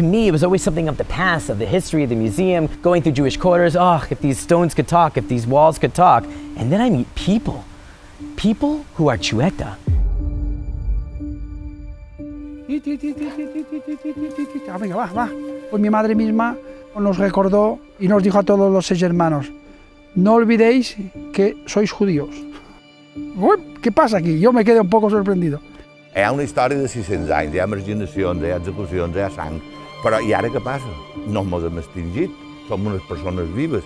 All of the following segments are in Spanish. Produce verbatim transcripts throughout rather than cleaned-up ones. to me, it was always something of the past, of the history of the museum, going through Jewish quarters. Oh, if these stones could talk, if these walls could talk. And then I meet people, people who are Chueta. Venga, va, va. Pues mi madre misma nos recordó y nos dijo a todos los seis hermanos, no olvidéis que sois judíos. ¿Qué pasa aquí? Yo me quedé un poco sorprendido. Era una historia de seiscientos años, de marginación, de ejecución, de sang. Pero ¿y ahora qué pasa? No nos hemos extinguido, somos unas personas vivas.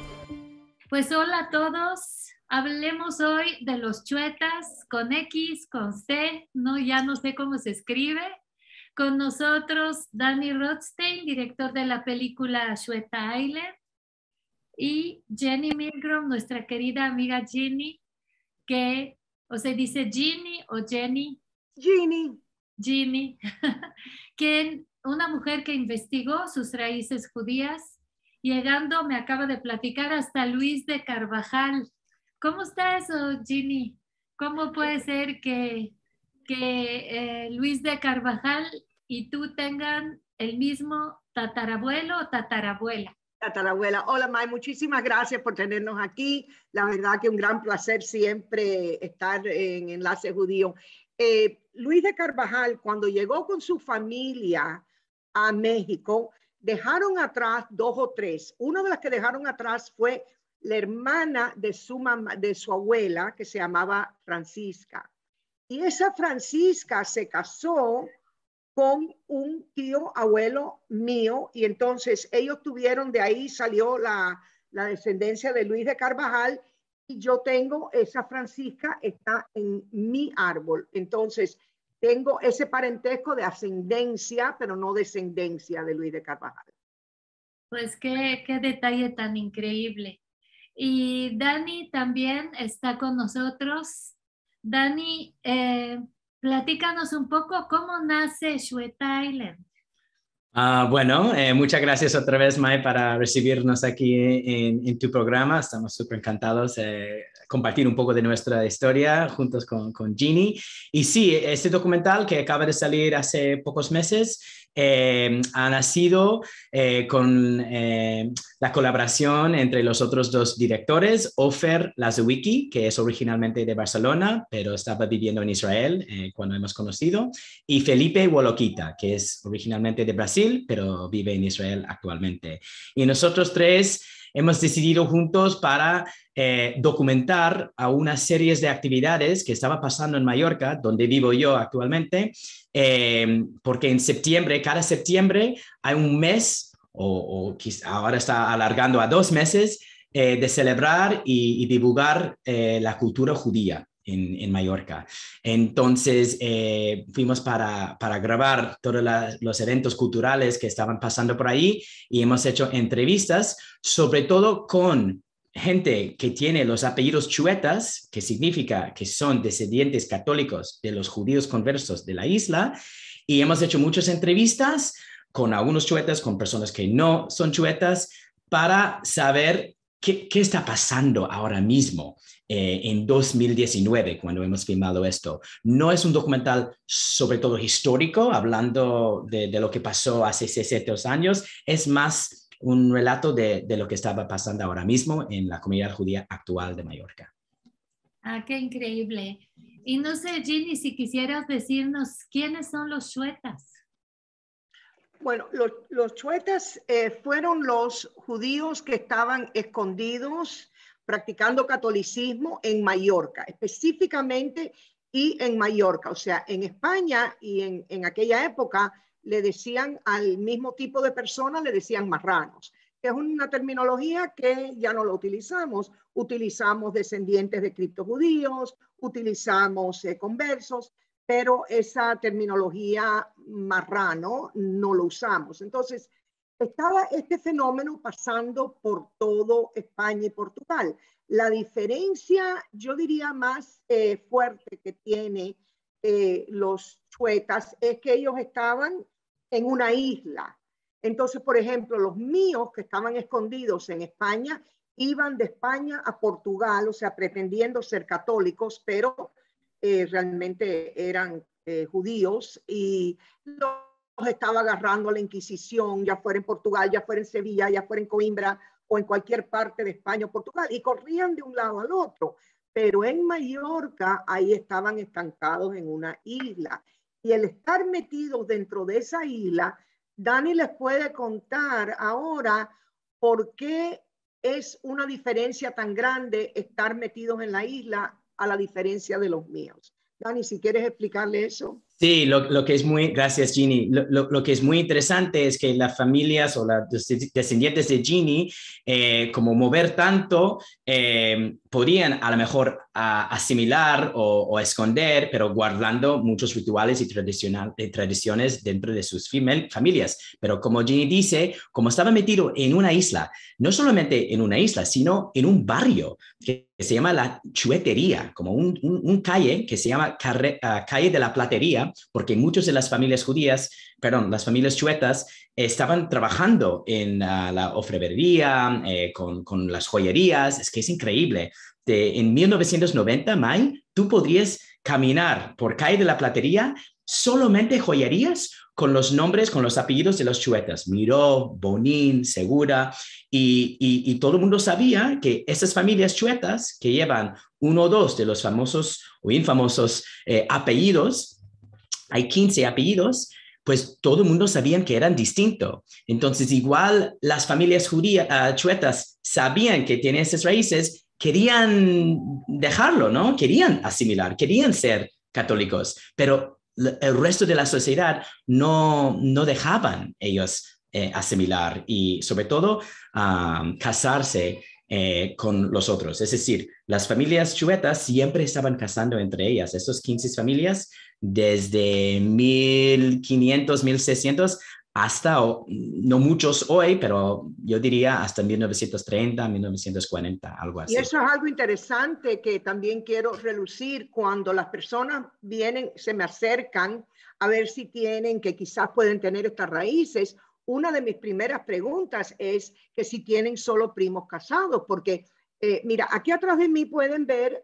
Pues hola a todos, hablemos hoy de los chuetas, con X, con C, no, ya no sé cómo se escribe. Con nosotros Dani Rotstein, director de la película Xueta Island, y Jenny Milgram, nuestra querida amiga Jenny, que o se dice Jenny o Jenny. Jenny. Jenny, quien, una mujer que investigó sus raíces judías, llegando, me acaba de platicar, hasta Luis de Carvajal. ¿Cómo está eso, Jenny? ¿Cómo puede ser que... que eh, Luis de Carvajal y tú tengan el mismo tatarabuelo o tatarabuela? Tatarabuela. Hola, May, muchísimas gracias por tenernos aquí. La verdad que un gran placer siempre estar en Enlace Judío. Eh, Luis de Carvajal, cuando llegó con su familia a México, dejaron atrás dos o tres. Una de las que dejaron atrás fue la hermana de su, mamá, de su abuela, que se llamaba Francisca. Y esa Francisca se casó con un tío abuelo mío y entonces ellos tuvieron, de ahí salió la, la descendencia de Luis de Carvajal y yo tengo esa Francisca, está en mi árbol. Entonces tengo ese parentesco de ascendencia, pero no descendencia de Luis de Carvajal. Pues qué, qué detalle tan increíble. Y Dani también está con nosotros. Dani, eh, platícanos un poco cómo nace Xueta Island. Ah, bueno, eh, muchas gracias otra vez, May, para recibirnos aquí en, en tu programa. Estamos súper encantados de eh, compartir un poco de nuestra historia juntos con, con Jenny. Y sí, este documental que acaba de salir hace pocos meses Eh, ha nacido eh, con eh, la colaboración entre los otros dos directores, Ofer Laszewicki, que es originalmente de Barcelona, pero estaba viviendo en Israel eh, cuando hemos conocido, y Felipe Wolokita, que es originalmente de Brasil, pero vive en Israel actualmente. Y nosotros tres hemos decidido juntos para eh, documentar a unas series de actividades que estaba pasando en Mallorca, donde vivo yo actualmente, eh, porque en septiembre, cada septiembre hay un mes, o, o quizá ahora está alargando a dos meses, eh, de celebrar y, y divulgar eh, la cultura judía en, en Mallorca. Entonces eh, fuimos para, para grabar todos la, los eventos culturales que estaban pasando por ahí y hemos hecho entrevistas, sobre todo con gente que tiene los apellidos chuetas, que significa que son descendientes católicos de los judíos conversos de la isla, y hemos hecho muchas entrevistas con algunos chuetas, con personas que no son chuetas, para saber qué, qué está pasando ahora mismo. Eh, en dos mil diecinueve, cuando hemos filmado esto. No es un documental sobre todo histórico, hablando de, de lo que pasó hace seiscientos años, es más un relato de, de lo que estaba pasando ahora mismo en la comunidad judía actual de Mallorca. Ah, qué increíble. Y no sé, Jenny, si quisieras decirnos quiénes son los chuetas. Bueno, los, los chuetas eh, fueron los judíos que estaban escondidos practicando catolicismo en Mallorca, específicamente y en Mallorca. O sea, en España y en, en aquella época le decían al mismo tipo de personas, le decían marranos, que es una terminología que ya no lo utilizamos. Utilizamos descendientes de criptojudíos, utilizamos eh, conversos, pero esa terminología marrano no lo usamos. Entonces, estaba este fenómeno pasando por todo España y Portugal. La diferencia, yo diría, más eh, fuerte que tienen eh, los chuetas es que ellos estaban en una isla. Entonces, por ejemplo, los míos que estaban escondidos en España iban de España a Portugal, o sea, pretendiendo ser católicos, pero eh, realmente eran eh, judíos. Y los los estaba agarrando la Inquisición, ya fuera en Portugal, ya fuera en Sevilla, ya fuera en Coimbra o en cualquier parte de España o Portugal, y corrían de un lado al otro. Pero en Mallorca ahí estaban estancados en una isla. Y el estar metidos dentro de esa isla, Dani les puede contar ahora por qué es una diferencia tan grande estar metidos en la isla a la diferencia de los míos. Dani, si quieres explicarle eso. Sí, lo, lo que es muy, gracias Jenny, lo, lo, lo que es muy interesante es que las familias o los descendientes de Jenny, eh, como mover tanto, eh, podían a lo mejor a, asimilar o, o esconder, pero guardando muchos rituales y eh, tradiciones dentro de sus familias. Pero como Jenny dice, como estaba metido en una isla, no solamente en una isla, sino en un barrio que se llama la Chuetería, como un, un, un calle que se llama carre, uh, Calle de la Platería, porque muchas de las familias judías, perdón, las familias chuetas, estaban trabajando en uh, la orfebrería, eh, con, con las joyerías. Es que es increíble. De, en mil novecientos noventa, May, tú podrías caminar por Calle de la Platería solamente joyerías con los nombres, con los apellidos de los chuetas, Miró, Bonín, Segura, y, y, y todo el mundo sabía que esas familias chuetas que llevan uno o dos de los famosos o infamosos eh, apellidos, hay quince apellidos, pues todo el mundo sabía que eran distintos. Entonces, igual las familias judías, uh, chuetas sabían que tienen esas raíces, querían dejarlo, ¿no? Querían asimilar, querían ser católicos, pero el resto de la sociedad no, no dejaban ellos eh, asimilar y, sobre todo, um, casarse Eh, con los otros. Es decir, las familias chuetas siempre estaban casando entre ellas. Estos quince familias, desde mil quinientos, mil seiscientos, hasta, no muchos hoy, pero yo diría hasta mil novecientos treinta, mil novecientos cuarenta, algo así. Y eso es algo interesante que también quiero relucir cuando las personas vienen, se me acercan a ver si tienen, que quizás pueden tener estas raíces. Una de mis primeras preguntas es que si tienen solo primos casados, porque eh, mira, aquí atrás de mí pueden ver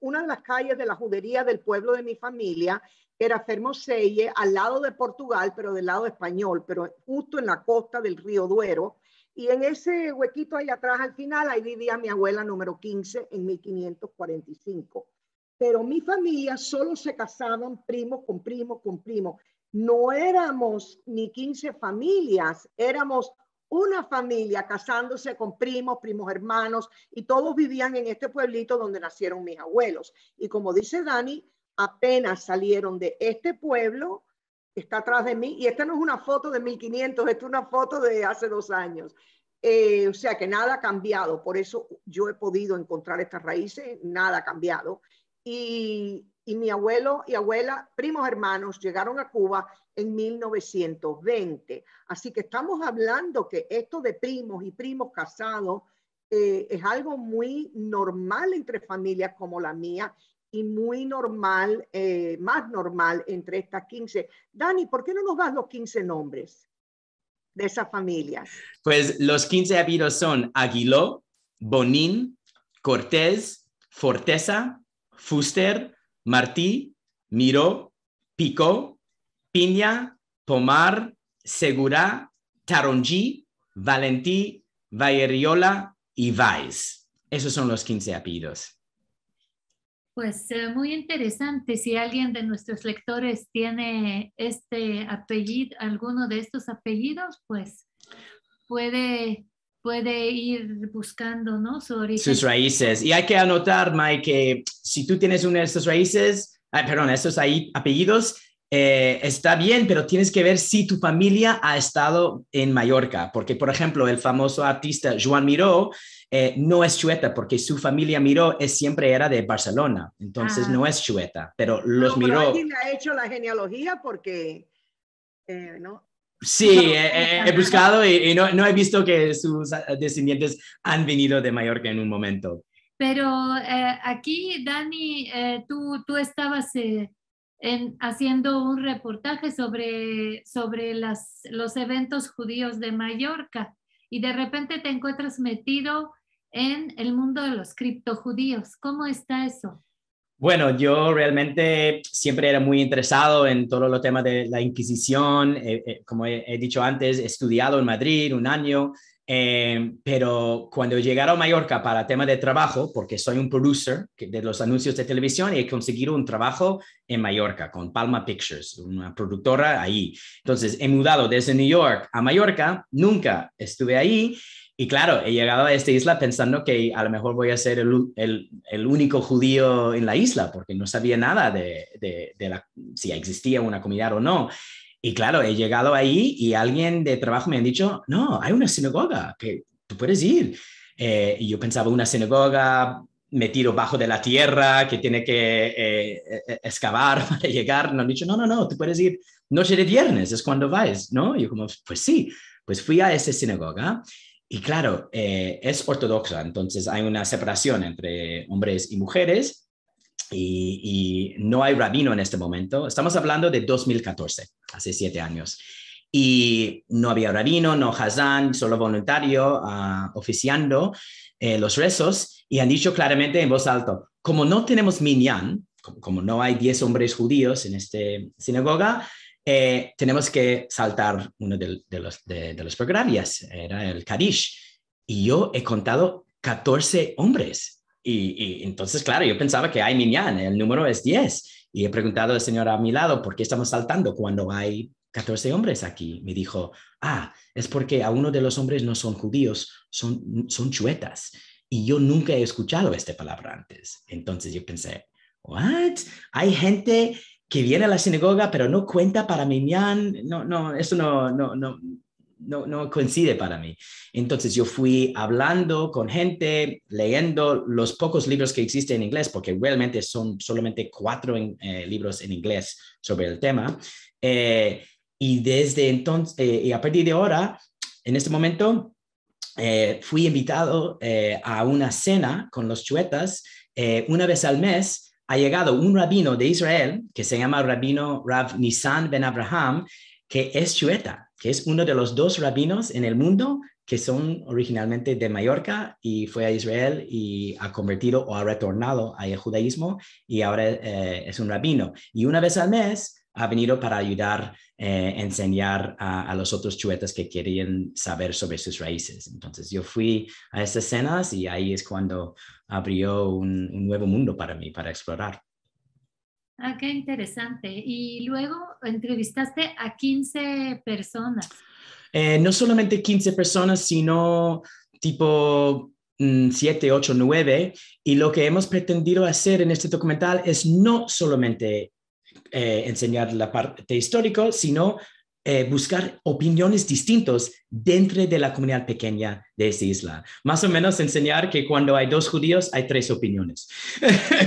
una de las calles de la judería del pueblo de mi familia, que era Fermoselle, al lado de Portugal, pero del lado español, pero justo en la costa del río Duero. Y en ese huequito ahí atrás, al final, ahí vivía mi abuela número quince en mil quinientos cuarenta y cinco. Pero mi familia solo se casaban primo con primo con primo. No éramos ni quince familias, éramos una familia casándose con primos, primos hermanos, y todos vivían en este pueblito donde nacieron mis abuelos. Y como dice Dani, apenas salieron de este pueblo, que está atrás de mí, y esta no es una foto de mil quinientos, esta es una foto de hace dos años. Eh, o sea que nada ha cambiado, por eso yo he podido encontrar estas raíces, nada ha cambiado. Y... Y mi abuelo y abuela, primos hermanos, llegaron a Cuba en mil novecientos veinte. Así que estamos hablando que esto de primos y primos casados eh, es algo muy normal entre familias como la mía y muy normal, eh, más normal entre estas quince. Dani, ¿por qué no nos das los quince nombres de esas familias? Pues los quince apellidos son Aguiló, Bonín, Cortés, Forteza, Fuster, Martí, Miró, Picó, Piña, Pomar, Segura, Tarongí, Valentí, Valleriola y Valls. Esos son los quince apellidos. Pues eh, muy interesante. Si alguien de nuestros lectores tiene este apellido, alguno de estos apellidos, pues puede... puede ir buscando, ¿no?, su origen. Sus raíces. Y hay que anotar, Mike, que si tú tienes una de estas raíces, ay, perdón, estos ahí, apellidos, eh, está bien, pero tienes que ver si tu familia ha estado en Mallorca. Porque, por ejemplo, el famoso artista Joan Miró eh, no es chueta, porque su familia Miró es, siempre era de Barcelona. Entonces, ah. no es chueta, pero los no, pero Miró... ¿Alguien ha hecho la genealogía? Porque, eh, ¿no? Sí, he, he buscado y, y no, no he visto que sus descendientes han venido de Mallorca en un momento. Pero eh, aquí, Dani, eh, tú, tú estabas eh, en, haciendo un reportaje sobre, sobre las, los eventos judíos de Mallorca, y de repente te encuentras metido en el mundo de los criptojudíos. ¿Cómo está eso? Bueno, yo realmente siempre era muy interesado en todos los temas de la Inquisición. Eh, eh, como he, he dicho antes, he estudiado en Madrid un año, eh, pero cuando llegaron a Mallorca para temas de trabajo, porque soy un producer de los anuncios de televisión, he conseguido un trabajo en Mallorca con Palma Pictures, una productora ahí. Entonces, he mudado desde New York a Mallorca, nunca estuve ahí. Y claro, he llegado a esta isla pensando que a lo mejor voy a ser el, el, el único judío en la isla, porque no sabía nada de, de, de la, si existía una comunidad o no. Y claro, he llegado ahí y alguien de trabajo me han dicho, no, hay una sinagoga que tú puedes ir. Eh, y yo pensaba, una sinagoga metido bajo de la tierra, que tiene que eh, excavar para llegar. No, han dicho, no, no, no, tú puedes ir noche de viernes, es cuando vas, ¿no? Y yo como, pues sí, pues fui a esa sinagoga. Y claro, eh, es ortodoxa, entonces hay una separación entre hombres y mujeres y, y no hay rabino en este momento. Estamos hablando de dos mil catorce, hace siete años. Y no había rabino, no hazán, solo voluntario uh, oficiando eh, los rezos, y han dicho claramente en voz alta, como no tenemos minyan, como, como no hay diez hombres judíos en esta sinagoga, Eh, tenemos que saltar uno de, de los de, de los programas, era el Kaddish, y yo he contado catorce hombres, y, y entonces claro, yo pensaba que hay minyan, el número es diez, y he preguntado al señor a mi lado, ¿por qué estamos saltando cuando hay catorce hombres aquí? Me dijo, ah, es porque a uno de los hombres no son judíos, son, son chuetas, y yo nunca he escuchado esta palabra antes. Entonces yo pensé, ¿what? Hay gente que viene a la sinagoga, pero no cuenta para minyan, no, no, eso no, no, no, no, no coincide para mí. Entonces yo fui hablando con gente, leyendo los pocos libros que existen en inglés, porque realmente son solamente cuatro eh, libros en inglés sobre el tema. Eh, y desde entonces, eh, y a partir de ahora, en este momento, eh, fui invitado eh, a una cena con los chuetas eh, una vez al mes. Ha llegado un rabino de Israel que se llama rabino Rav Nissan Ben Abraham, que es chueta, que es uno de los dos rabinos en el mundo que son originalmente de Mallorca y fue a Israel y ha convertido o ha retornado al judaísmo y ahora eh, es un rabino. Y una vez al mes ha venido para ayudar, eh, enseñar a, a los otros chuetas que querían saber sobre sus raíces. Entonces yo fui a estas cenas y ahí es cuando abrió un, un nuevo mundo para mí, para explorar. Ah, qué interesante. Y luego entrevistaste a quince personas. Eh, no solamente quince personas, sino tipo siete, ocho, nueve. Y lo que hemos pretendido hacer en este documental es no solamente Eh, enseñar la parte histórica, sino eh, buscar opiniones distintas dentro de la comunidad pequeña de esa isla. Más o menos enseñar que cuando hay dos judíos hay tres opiniones,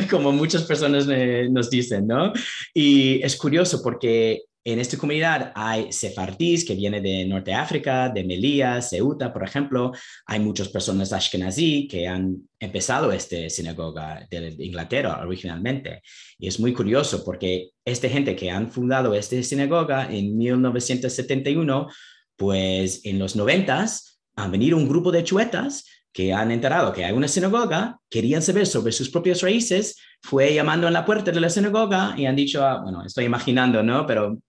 como muchas personas eh, nos dicen, ¿no? Y es curioso porque en esta comunidad hay sefardís que viene de Norte de África, de Melilla, Ceuta, por ejemplo. Hay muchas personas ashkenazí que han empezado esta sinagoga de Inglaterra originalmente. Y es muy curioso porque esta gente que han fundado esta sinagoga en mil novecientos setenta y uno, pues en los noventas han venido un grupo de chuetas que han enterado que hay una sinagoga, querían saber sobre sus propias raíces, fue llamando en la puerta de la sinagoga y han dicho, ah, bueno, estoy imaginando, ¿no? Pero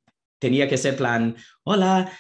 tenía que ser plan, hola,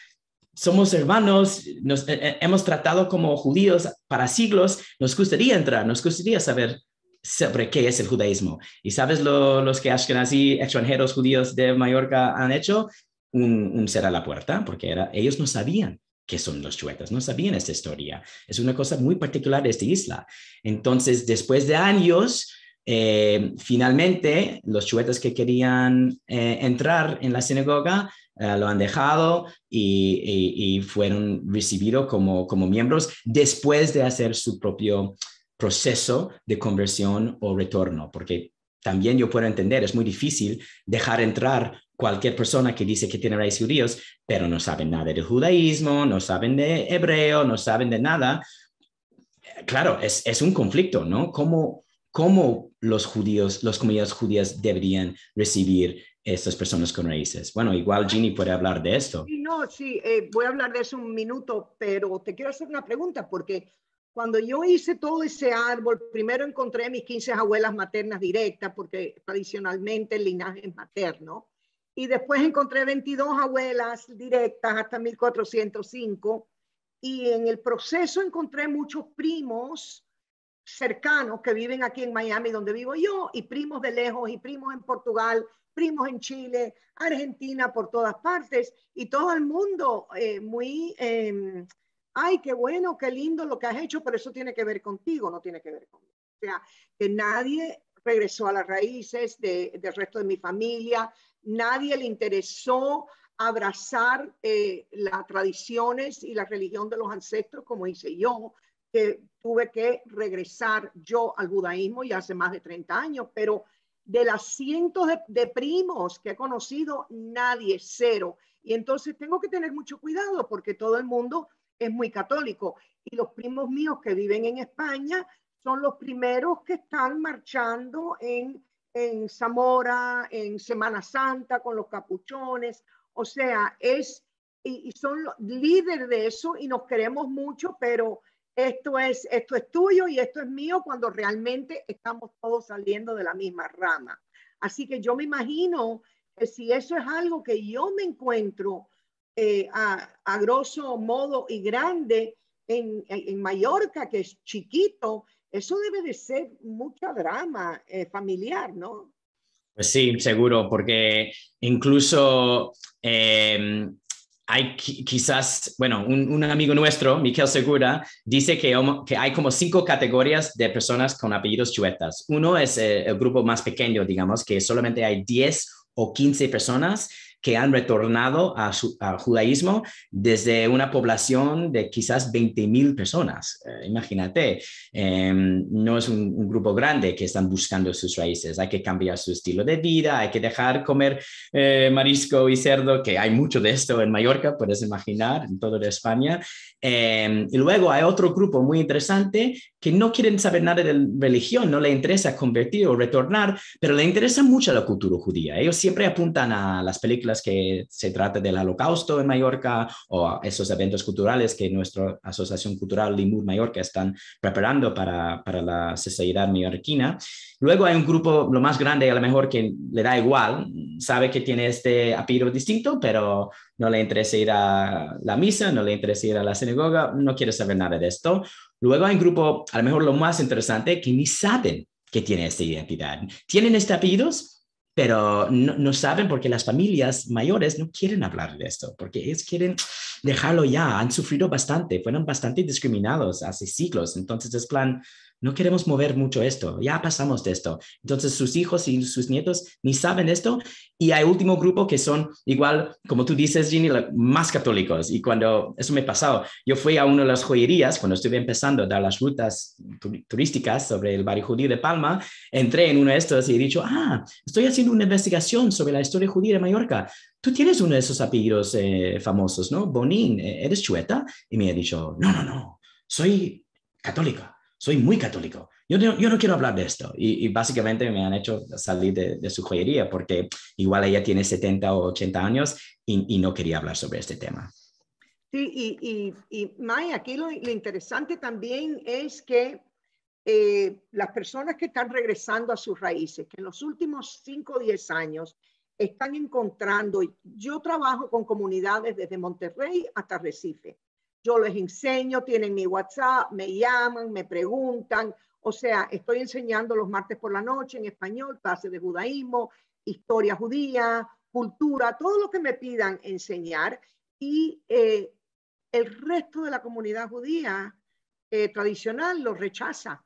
somos hermanos, nos eh, hemos tratado como judíos para siglos, nos gustaría entrar, nos gustaría saber sobre qué es el judaísmo. ¿Y sabes lo, los que ashkenazí, extranjeros judíos de Mallorca han hecho? Un, un cerrar la puerta, porque era, ellos no sabían qué son los chuetas, no sabían esta historia. Es una cosa muy particular de esta isla. Entonces, después de años, Eh, finalmente los chuetas que querían eh, entrar en la sinagoga eh, lo han dejado y, y, y fueron recibidos como, como miembros después de hacer su propio proceso de conversión o retorno, porque también yo puedo entender, es muy difícil dejar entrar cualquier persona que dice que tiene raíces judíos, pero no saben nada del judaísmo, no saben de hebreo, no saben de nada. Claro, es, es un conflicto, ¿no? ¿Cómo ¿Cómo los judíos, las comunidades judías deberían recibir estas personas con raíces? Bueno, igual Jenny puede hablar de esto. No, sí, eh, voy a hablar de eso un minuto, pero te quiero hacer una pregunta, porque Cuando yo hice todo ese árbol, primero encontré a mis quince abuelas maternas directas, porque tradicionalmente el linaje es materno, y después encontré veintidós abuelas directas hasta mil cuatrocientos cinco, y en el proceso encontré muchos primos cercanos que viven aquí en Miami, donde vivo yo, y primos de lejos, y primos en Portugal, primos en Chile, Argentina, por todas partes, y todo el mundo eh, muy... Eh, ay, qué bueno, qué lindo lo que has hecho, pero eso tiene que ver contigo, no tiene que ver conmigo. O sea, que nadie regresó a las raíces de, del resto de mi familia, nadie le interesó abrazar eh, las tradiciones y la religión de los ancestros, como hice yo, que tuve que regresar yo al judaísmo ya hace más de treinta años, pero de las cientos de, de primos que he conocido, nadie, cero. Y entonces tengo que tener mucho cuidado porque todo el mundo... es muy católico, y los primos míos que viven en España son los primeros que están marchando en, en Zamora, en Semana Santa, con los capuchones, o sea, es, y, y son los líderes de eso, y nos queremos mucho, pero esto es, esto es tuyo y esto es mío, cuando realmente estamos todos saliendo de la misma rama. Así que yo me imagino que si eso es algo que yo me encuentro, Eh, a, a grosso modo y grande en, en Mallorca, que es chiquito, eso debe de ser mucha drama eh, familiar, ¿no? Pues sí, seguro, porque incluso eh, hay quizás, bueno, un, un amigo nuestro, Miquel Segura, dice que, que hay como cinco categorías de personas con apellidos chuetas. Uno es eh, el grupo más pequeño, digamos, que solamente hay diez o quince personas que han retornado a su, al judaísmo desde una población de quizás veinte mil personas. Eh, imagínate, eh, no es un, un grupo grande que están buscando sus raíces. Hay que cambiar su estilo de vida, hay que dejar comer eh, marisco y cerdo, que hay mucho de esto en Mallorca, puedes imaginar, en toda España. Eh, y luego hay otro grupo muy interesante que no quieren saber nada de religión, no les interesa convertir o retornar, pero les interesa mucho la cultura judía. Ellos siempre apuntan a las películas que se trata del Holocausto en Mallorca o a esos eventos culturales que nuestra Asociación Cultural Limur Mallorca están preparando para, para la sociedad mallorquina. Luego hay un grupo, lo más grande, a lo mejor que le da igual, sabe que tiene este apellido distinto, pero no le interesa ir a la misa, no le interesa ir a la sinagoga, no quiere saber nada de esto. Luego hay un grupo, a lo mejor lo más interesante, que ni saben que tiene esta identidad. Tienen estos apellidos, pero no, no saben porque las familias mayores no quieren hablar de esto, porque ellos quieren dejarlo ya, han sufrido bastante, fueron bastante discriminados hace siglos, entonces es plan, no queremos mover mucho esto, ya pasamos de esto. Entonces sus hijos y sus nietos ni saben esto, y hay último grupo que son igual, como tú dices, Jenny, más católicos, y cuando eso me pasó, yo fui a una de las joyerías, cuando estuve empezando a dar las rutas turísticas sobre el barrio judío de Palma, entré en uno de estos y he dicho, ah, estoy haciendo una investigación sobre la historia judía de Mallorca, tú tienes uno de esos apellidos eh, famosos, ¿no? Bonín, ¿eres Chueta? Y me ha dicho, no, no, no, soy católica, soy muy católico, yo no, yo no quiero hablar de esto. Y, y básicamente me han hecho salir de, de su joyería porque igual ella tiene setenta o ochenta años y, y no quería hablar sobre este tema. Sí, y, y, y May, aquí lo, lo interesante también es que eh, las personas que están regresando a sus raíces, que en los últimos cinco o diez años están encontrando, yo trabajo con comunidades desde Monterrey hasta Recife, yo les enseño, tienen mi WhatsApp, me llaman, me preguntan, o sea, estoy enseñando los martes por la noche en español, clases de judaísmo, historia judía, cultura, todo lo que me pidan enseñar, y eh, el resto de la comunidad judía eh, tradicional los rechaza,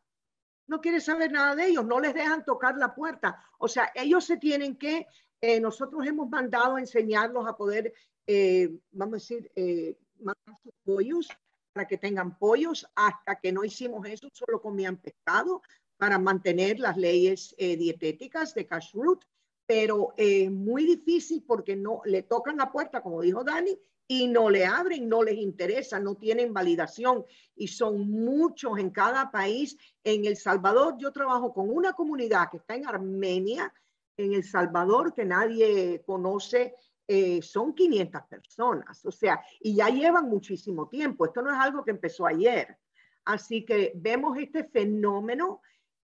no quiere saber nada de ellos, no les dejan tocar la puerta, o sea, ellos se tienen que Eh, nosotros hemos mandado a enseñarlos a poder, eh, vamos a decir, eh, mandar sus pollos para que tengan pollos. Hasta que no hicimos eso, solo comían pescado para mantener las leyes eh, dietéticas de kashrut, pero es eh, muy difícil porque no le tocan la puerta, como dijo Dani, y no le abren, no les interesa, no tienen validación, y son muchos en cada país. En El Salvador yo trabajo con una comunidad que está en Armenia, en El Salvador, que nadie conoce, eh, son quinientas personas, o sea, y ya llevan muchísimo tiempo, esto no es algo que empezó ayer, Así que vemos este fenómeno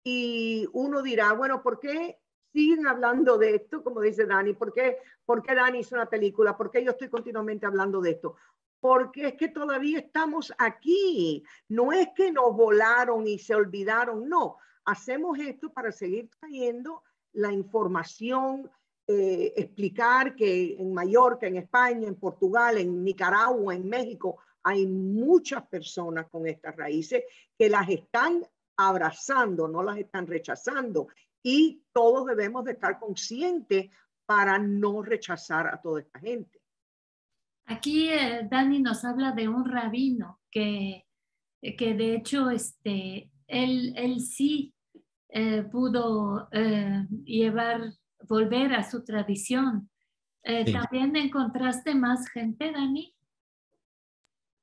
y uno dirá, bueno, ¿por qué siguen hablando de esto? Como dice Dani, ¿por qué, ¿por qué Dani hizo una película? ¿Por qué yo estoy continuamente hablando de esto? Porque es que todavía estamos aquí. No es que nos volaron y se olvidaron, no. Hacemos esto para seguir trayendo la información, eh, explicar que en Mallorca, en España, en Portugal, en Nicaragua, en México, hay muchas personas con estas raíces que las están abrazando, no las están rechazando. Y todos debemos de estar conscientes para no rechazar a toda esta gente. Aquí eh, Dani nos habla de un rabino que, que de hecho este, él, él sí eh, pudo eh, llevar, volver a su tradición. Eh, sí. ¿También encontraste más gente, Dani?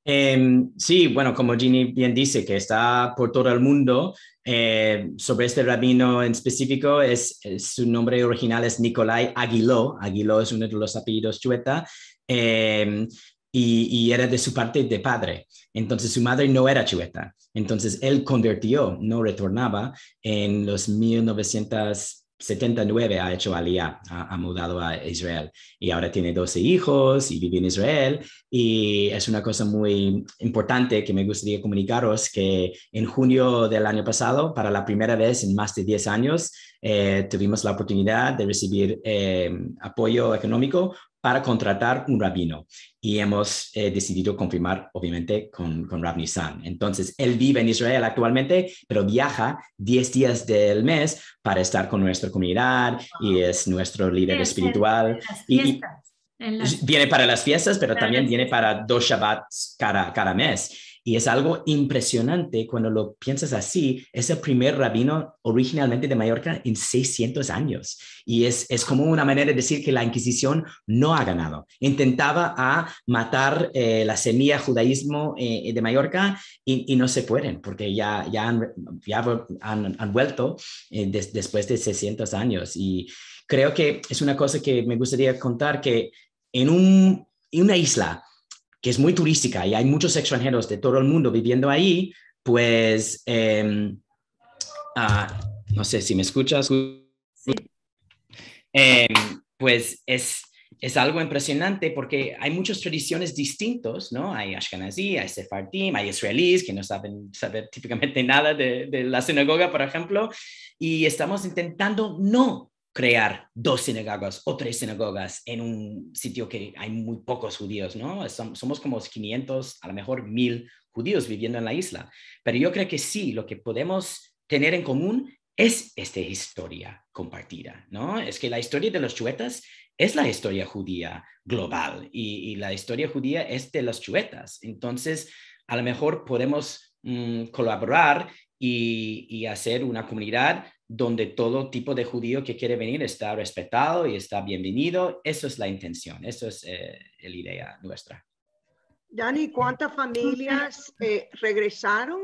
Eh, sí, bueno, como Jenny bien dice, que está por todo el mundo. Eh, sobre este rabino en específico, es, es, su nombre original es Nicolai Aguiló. Aguiló es uno de los apellidos Chueta. Eh, y, y era de su parte de padre. Entonces su madre no era chueta. Entonces él convirtió, no retornaba, en los mil novecientos setenta y nueve ha hecho aliyá, ha, ha mudado a Israel y ahora tiene doce hijos y vive en Israel. Y es una cosa muy importante que me gustaría comunicaros, que en junio del año pasado, para la primera vez en más de diez años, eh, tuvimos la oportunidad de recibir eh, apoyo económico para contratar un rabino. Y hemos eh, decidido confirmar, obviamente, con, con Rav Nissan. Entonces, él vive en Israel actualmente, pero viaja diez días del mes para estar con nuestra comunidad. Wow. Y es nuestro líder sí, espiritual. Y, y las... viene para las fiestas, pero para también las... viene para dos Shabbats cada, cada mes. Y es algo impresionante cuando lo piensas así. Es el primer rabino originalmente de Mallorca en seiscientos años. Y es, es como una manera de decir que la Inquisición no ha ganado. Intentaba a matar eh, la semilla judaísmo eh, de Mallorca y, y no se pueden porque ya, ya, han, ya han, han vuelto eh, des, después de seiscientos años. Y creo que es una cosa que me gustaría contar, que en, un, en una isla que es muy turística y hay muchos extranjeros de todo el mundo viviendo ahí, pues, eh, uh, no sé si me escuchas. Sí. Eh, pues es, es algo impresionante porque hay muchas tradiciones distintas, ¿no? Hay ashkenazí, hay sefardim, hay israelíes que no saben, saben típicamente nada de, de la sinagoga, por ejemplo, y estamos intentando no crear dos sinagogas o tres sinagogas en un sitio que hay muy pocos judíos, ¿no? Somos como quinientos, a lo mejor mil judíos viviendo en la isla. Pero yo creo que sí, lo que podemos tener en común es esta historia compartida, ¿no? Es que la historia de los chuetas es la historia judía global y, y la historia judía es de los chuetas. Entonces, a lo mejor podemos mmm, colaborar y, y hacer una comunidad donde todo tipo de judío que quiere venir está respetado y está bienvenido. Eso es la intención, eso es eh, la idea nuestra. Dani, ¿cuántas familias eh, regresaron?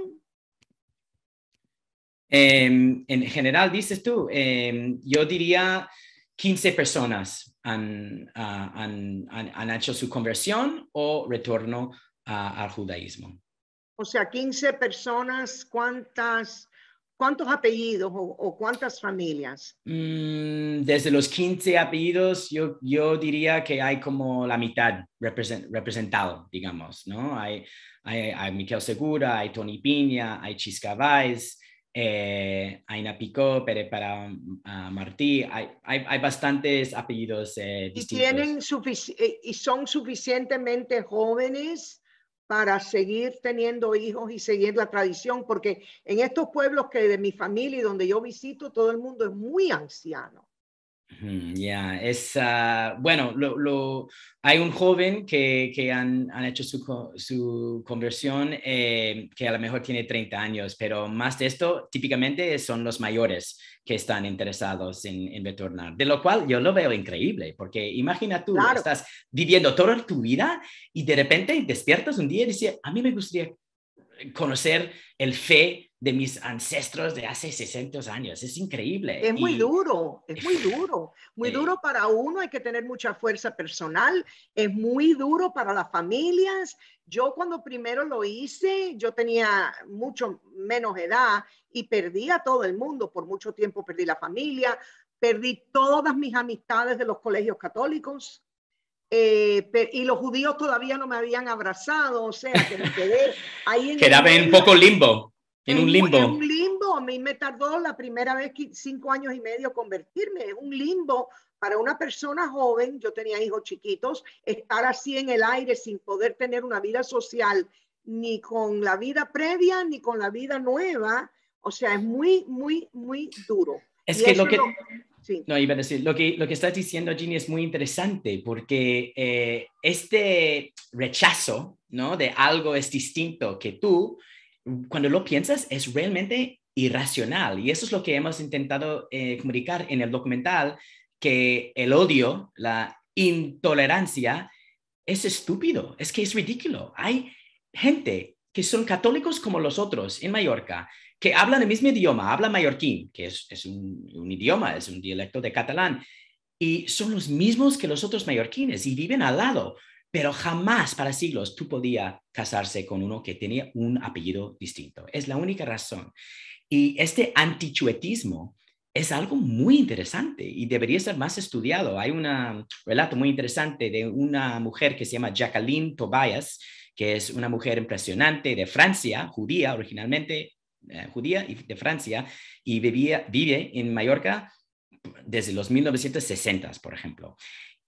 Eh, en general, dices tú, eh, yo diría quince personas han, uh, han, han, han hecho su conversión o retorno a, al judaísmo. O sea, quince personas, ¿cuántas... ¿Cuántos apellidos o, o cuántas familias? Mm, desde los quince apellidos, yo, yo diría que hay como la mitad represent, representado, digamos, ¿no? Hay, hay, hay Miquel Segura, hay Tony Piña, hay Chisca Valls, eh, hay una Picó, pero para uh, Martí, hay, hay, hay bastantes apellidos eh, distintos. ¿Y, tienen sufic- ¿Y son suficientemente jóvenes para seguir teniendo hijos y seguir la tradición? Porque en estos pueblos que de mi familia y donde yo visito, todo el mundo es muy anciano. Ya, yeah. es, uh, bueno, lo, lo, hay un joven que, que han, han hecho su, su conversión eh, que a lo mejor tiene treinta años, pero más de esto, típicamente son los mayores que están interesados en, en retornar, de lo cual yo lo veo increíble, porque imagina tú, claro, estás viviendo toda tu vida y de repente despiertas un día y dices, a mí me gustaría conocer el fe de mis ancestros de hace seiscientos años. Es increíble. Es muy y... duro, es muy duro. Muy duro para uno, hay que tener mucha fuerza personal. Es muy duro para las familias. Yo cuando primero lo hice, yo tenía mucho menos edad y perdí a todo el mundo. Por mucho tiempo perdí la familia, perdí todas mis amistades de los colegios católicos. Eh, pero, y los judíos todavía no me habían abrazado, o sea, que me quedé ahí en quedaba en un poco limbo, en, en un limbo. En un limbo, a mí me tardó la primera vez cinco años y medio convertirme, es un limbo para una persona joven, yo tenía hijos chiquitos, estar así en el aire sin poder tener una vida social, ni con la vida previa, ni con la vida nueva, o sea, es muy, muy, muy duro. Es y que lo que... Lo... Sí. No, iba a decir, lo que, lo que estás diciendo, Jenny, es muy interesante porque eh, este rechazo, ¿no?, de algo es distinto que tú, cuando lo piensas es realmente irracional. Y eso es lo que hemos intentado eh, comunicar en el documental, que el odio, la intolerancia, es estúpido, es que es ridículo. Hay gente que son católicos como los otros en Mallorca, que hablan el mismo idioma, hablan mallorquín, que es, es un, un idioma, es un dialecto de catalán, y son los mismos que los otros mallorquines y viven al lado, pero jamás para siglos tú podías casarse con uno que tenía un apellido distinto. Es la única razón. Y este antichuetismo es algo muy interesante y debería ser más estudiado. Hay un relato muy interesante de una mujer que se llama Jacqueline Tobias, que es una mujer impresionante de Francia, judía originalmente, Eh, judía y de Francia, y vivía, vive en Mallorca desde los mil novecientos sesenta, por ejemplo.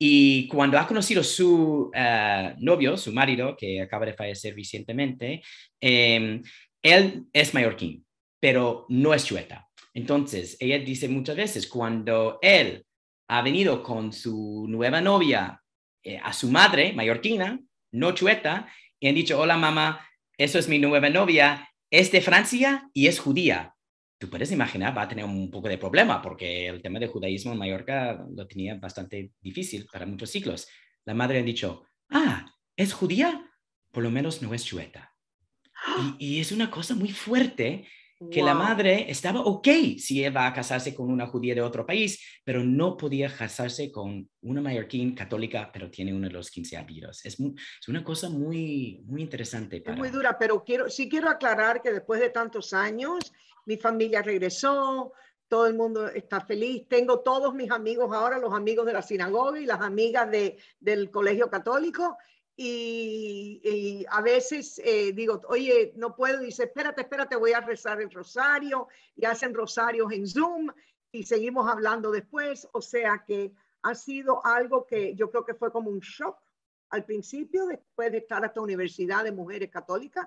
Y cuando ha conocido su uh, novio, su marido, que acaba de fallecer recientemente, eh, él es mallorquín, pero no es chueta. Entonces, ella dice muchas veces, cuando él ha venido con su nueva novia eh, a su madre, mallorquina, no chueta, y han dicho, hola mamá, eso es mi nueva novia, es de Francia y es judía. Tú puedes imaginar, va a tener un poco de problema porque el tema del judaísmo en Mallorca lo tenía bastante difícil para muchos siglos. La madre ha dicho, ah, ¿es judía? Por lo menos no es chueta. Y, y es una cosa muy fuerte que wow. La madre estaba ok si él va a casarse con una judía de otro país, pero no podía casarse con una mallorquín católica, pero tiene uno de los quince apellidos. Es, muy, es una cosa muy, muy interesante. Para... Es muy dura, pero quiero, sí quiero aclarar que después de tantos años, mi familia regresó, todo el mundo está feliz. Tengo todos mis amigos ahora, los amigos de la sinagoga y las amigas de, del colegio católico. Y, y a veces eh, digo, oye, no puedo, dice, espérate, espérate, voy a rezar el rosario, y hacen rosarios en Zoom, y seguimos hablando después, o sea que ha sido algo que yo creo que fue como un shock al principio, después de estar hasta universidad de mujeres católicas,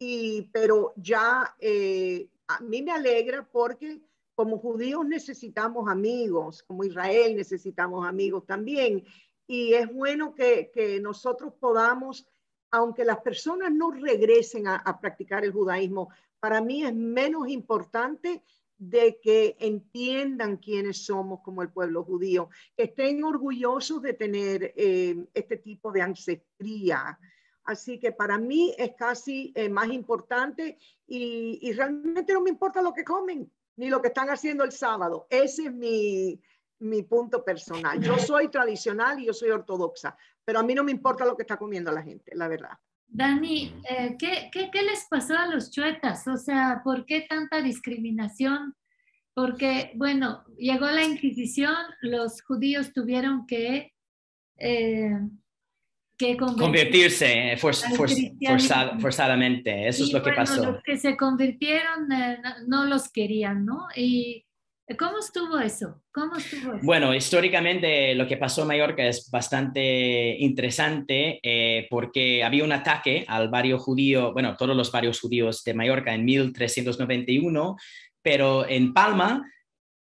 y, pero ya eh, a mí me alegra porque como judíos necesitamos amigos, como Israel necesitamos amigos también. Y es bueno que, que nosotros podamos, aunque las personas no regresen a, a practicar el judaísmo, para mí es menos importante de que entiendan quiénes somos como el pueblo judío, que estén orgullosos de tener eh, este tipo de ancestría. Así que para mí es casi eh, más importante y, y realmente no me importa lo que comen ni lo que están haciendo el sábado. Ese es mi... mi punto personal. Yo soy tradicional y yo soy ortodoxa, pero a mí no me importa lo que está comiendo la gente, la verdad. Dani, eh, ¿qué, qué, ¿qué les pasó a los chuetas? O sea, ¿por qué tanta discriminación? Porque, bueno, llegó la Inquisición, los judíos tuvieron que, eh, que convertirse, convertirse for, for, forzad, forzadamente. Eso y es lo bueno, que pasó. Los que se convirtieron eh, no, no los querían, ¿no? Y ¿Cómo estuvo eso? ¿Cómo estuvo eso? Bueno, históricamente lo que pasó en Mallorca es bastante interesante eh, porque había un ataque al barrio judío, bueno, todos los barrios judíos de Mallorca en mil trescientos noventa y uno, pero en Palma,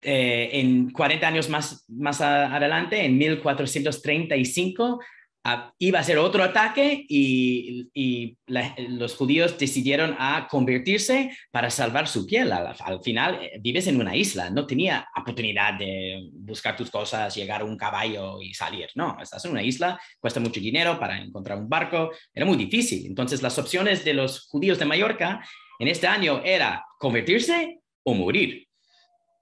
eh, en cuarenta años más, más a, adelante, en mil cuatrocientos treinta y cinco, a, iba a ser otro ataque y, y la, los judíos decidieron a convertirse para salvar su piel. Al, al final vives en una isla, no tenía oportunidad de buscar tus cosas, llegar a un caballo y salir. No, estás en una isla, cuesta mucho dinero para encontrar un barco, era muy difícil. Entonces las opciones de los judíos de Mallorca en este año era convertirse o morir.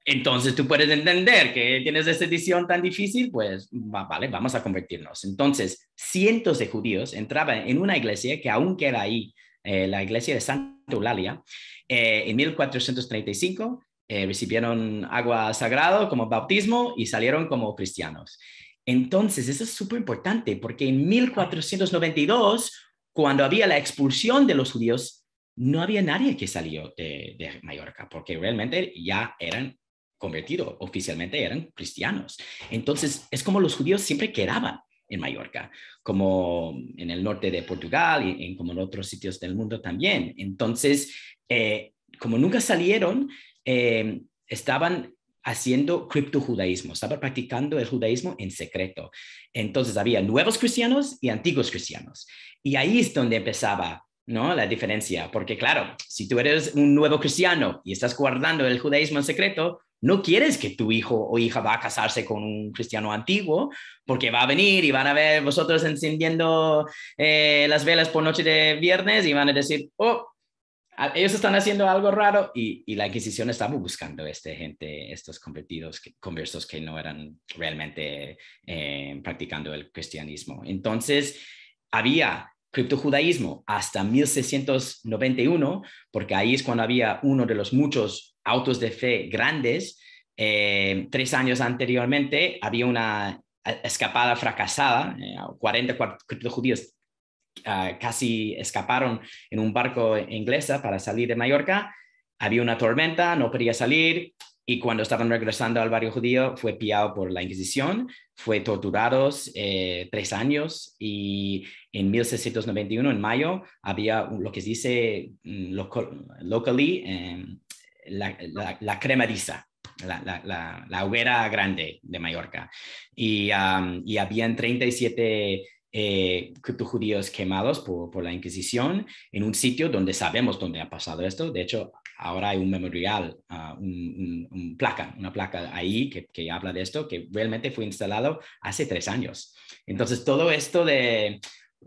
Entonces tú puedes entender que tienes esta decisión tan difícil, pues va, vale, vamos a convertirnos. Entonces cientos de judíos entraban en una iglesia que aún queda ahí, eh, la iglesia de Santa Eulalia, eh, en mil cuatrocientos treinta y cinco eh, recibieron agua sagrada como bautismo y salieron como cristianos. Entonces eso es súper importante porque en mil cuatrocientos noventa y dos, cuando había la expulsión de los judíos, no había nadie que salió de, de Mallorca porque realmente ya eran convertido, oficialmente eran cristianos. Entonces, es como los judíos siempre quedaban en Mallorca, como en el norte de Portugal y en, como en otros sitios del mundo también. Entonces, eh, como nunca salieron, eh, estaban haciendo criptojudaísmo, estaban practicando el judaísmo en secreto. Entonces, había nuevos cristianos y antiguos cristianos. Y ahí es donde empezaba, ¿no?, la diferencia, porque claro, si tú eres un nuevo cristiano y estás guardando el judaísmo en secreto, no quieres que tu hijo o hija va a casarse con un cristiano antiguo, porque va a venir y van a ver vosotros encendiendo eh, las velas por noche de viernes y van a decir, oh, ellos están haciendo algo raro. Y, y la Inquisición estaba buscando esta gente, estos convertidos, conversos que no eran realmente eh, practicando el cristianismo. Entonces había criptojudaísmo hasta mil seiscientos noventa y uno, porque ahí es cuando había uno de los muchos autos de fe grandes. Eh, tres años anteriormente había una escapada fracasada, eh, cuarenta criptojudíos uh, casi escaparon en un barco inglesa para salir de Mallorca. Había una tormenta, no podía salir, y cuando estaban regresando al barrio judío fue pillado por la Inquisición, fue torturados eh, tres años, y en mil seiscientos noventa y uno, en mayo, había lo que se dice local, locally, eh, La, la, la cremadiza, la, la, la, la hoguera grande de Mallorca. Y, um, y habían treinta y siete eh, criptojudíos quemados por, por la Inquisición en un sitio donde sabemos dónde ha pasado esto. De hecho, ahora hay un memorial, uh, un, un, un placa, una placa ahí que, que habla de esto, que realmente fue instalado hace tres años. Entonces, todo esto de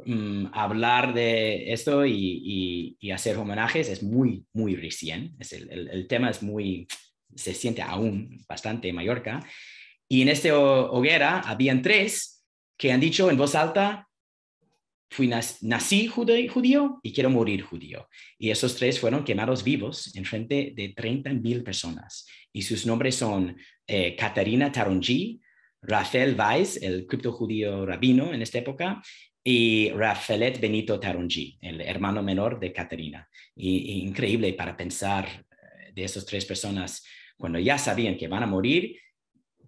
Um, hablar de esto y, y, y hacer homenajes es muy, muy recién. Es el, el, el tema es muy, se siente aún bastante en Mallorca. Y en esta hoguera habían tres que han dicho en voz alta, fui nací judío, judío y quiero morir judío. Y esos tres fueron quemados vivos en frente de treinta mil personas. Y sus nombres son eh, Caterina Tarongí, Rafael Valls, el criptojudío rabino en esta época, y Rafaelet Benito Tarongí, el hermano menor de Caterina. Y, y increíble para pensar de esas tres personas, cuando ya sabían que van a morir,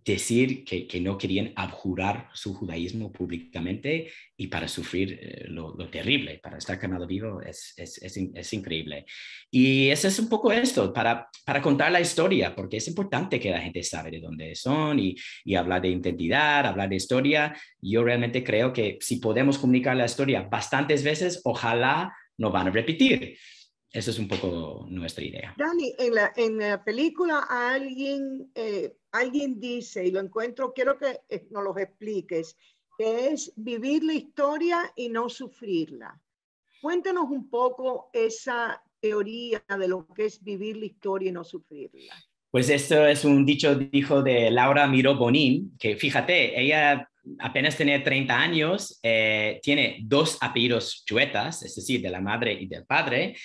decir que, que no querían abjurar su judaísmo públicamente y para sufrir lo, lo terrible, para estar quemado vivo, es, es, es, es increíble. Y eso es un poco esto, para, para contar la historia, porque es importante que la gente sabe de dónde son y, y hablar de identidad, hablar de historia. Yo realmente creo que si podemos comunicar la historia bastantes veces, ojalá no van a repetir. Eso es un poco nuestra idea. Dani, en la, en la película alguien, eh, alguien dice, y lo encuentro, quiero que nos lo expliques, que es vivir la historia y no sufrirla. Cuéntanos un poco esa teoría de lo que es vivir la historia y no sufrirla. Pues esto es un dicho, dijo de Laura Miró Bonín, que fíjate, ella apenas tenía treinta años, eh, tiene dos apellidos chuetas, es decir, de la madre y del padre.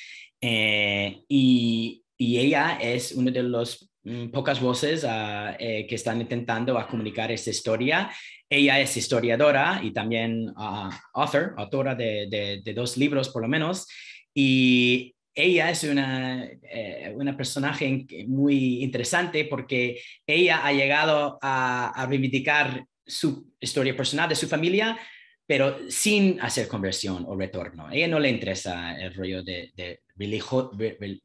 Eh, y, y ella es una de las mm, pocas voces uh, eh, que están intentando a comunicar esta historia. Ella es historiadora y también uh, author, autora de, de, de dos libros por lo menos, y ella es una, eh, una personaje muy interesante porque ella ha llegado a, a reivindicar su historia personal de su familia, pero sin hacer conversión o retorno. A ella no le interesa el rollo de, de religio,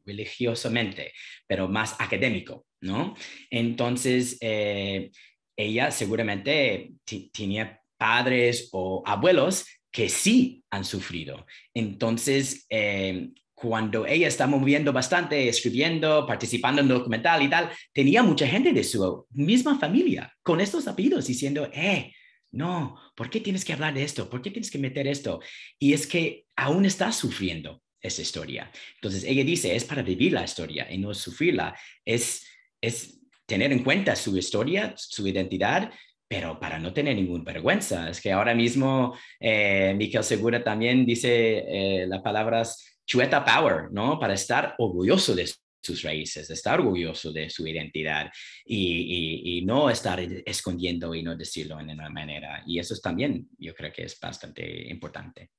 religiosamente, pero más académico, ¿no? Entonces, eh, ella seguramente tenía padres o abuelos que sí han sufrido. Entonces, eh, cuando ella está moviendo bastante, escribiendo, participando en documental y tal, tenía mucha gente de su misma familia con estos apellidos diciendo, eh, no, ¿por qué tienes que hablar de esto? ¿Por qué tienes que meter esto? Y es que aún está sufriendo. esa historia. Entonces ella dice, es para vivir la historia y no sufrirla, es, es tener en cuenta su historia, su identidad, pero para no tener ninguna vergüenza. Es que ahora mismo eh, Miquel Segura también dice eh, las palabras Chueta Power, ¿no? Para estar orgulloso de sus raíces, estar orgulloso de su identidad y, y, y no estar escondiendo y no decirlo en una manera. Y eso también yo creo que es bastante importante.